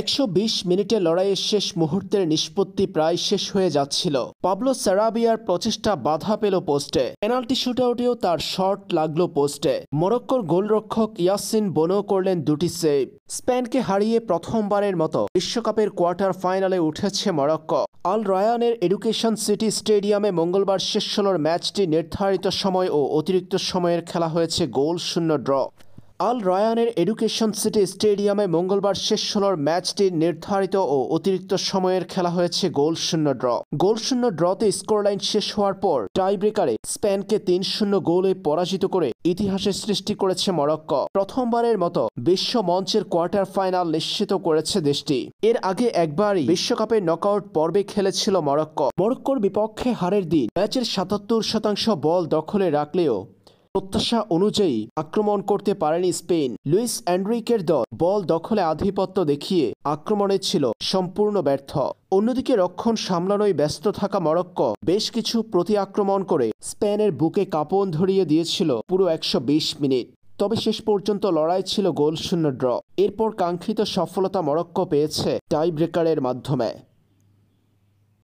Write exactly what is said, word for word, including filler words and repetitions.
একশো বিশ মিনিটে লড়াইয়ের শেষ মুহূর্তের নিষ্পত্তি প্রায় শেষ হয়ে যাচ্ছিল। পাবলো সারাবিয়ার প্রচেষ্টা বাধা পেল পোস্টে, পেনাল্টি শুটআউটেও তার শট লাগলো পোস্টে। মরক্কোর গোলরক্ষক ইয়াসিন বোনো করলেন দুটি সেভ। স্পেনকে হারিয়ে প্রথমবারের মতো বিশ্বকাপের কোয়ার্টার ফাইনালে উঠেছে মরক্কো। আল রায়ানের এডুকেশন সিটি স্টেডিয়ামে মঙ্গলবার শেষ ষোলোর ম্যাচটি নির্ধারিত সময় ও অতিরিক্ত সময়ের খেলা হয়েছে গোল শূন্য ড্র। আল রায়ানের এডুকেশন সিটি স্টেডিয়ামে মঙ্গলবার শেষ ষোলোর ম্যাচটির নির্ধারিত ও অতিরিক্ত সময়ের খেলা হয়েছে গোল শূন্য ড্র। গোল শূন্য ড্রতে স্কোরলাইন শেষ হওয়ার পর টাইব্রেকারে স্পেনকে তিন শূন্য গোলে পরাজিত করে ইতিহাসের সৃষ্টি করেছে মরক্কো। প্রথমবারের মতো বিশ্ব মঞ্চের কোয়ার্টার ফাইনাল নিশ্চিত করেছে দেশটি। এর আগে একবারই বিশ্বকাপের নকআউট পর্বে খেলেছিল মরক্কো। মরক্কোর বিপক্ষে হারের দিন ম্যাচের সাতাত্তর শতাংশ বল দখলে রাখলেও প্রত্যাশা অনুযায়ী আক্রমণ করতে পারেনি স্পেন। লুইস অ্যান্ড্রিকের দল বল দখলে আধিপত্য দেখিয়ে আক্রমণে ছিল সম্পূর্ণ ব্যর্থ। অন্যদিকে রক্ষণ সামলানোয় ব্যস্ত থাকা মরক্কো বেশ কিছু প্রতি আক্রমণ করে স্পেনের বুকে কাঁপন ধরিয়ে দিয়েছিল পুরো একশো বিশ মিনিট। তবে শেষ পর্যন্ত লড়াই ছিল গোল শূন্য ড্র। এরপর কাঙ্ক্ষিত সফলতা মরক্কো পেয়েছে টাই ব্রেকারের মাধ্যমে।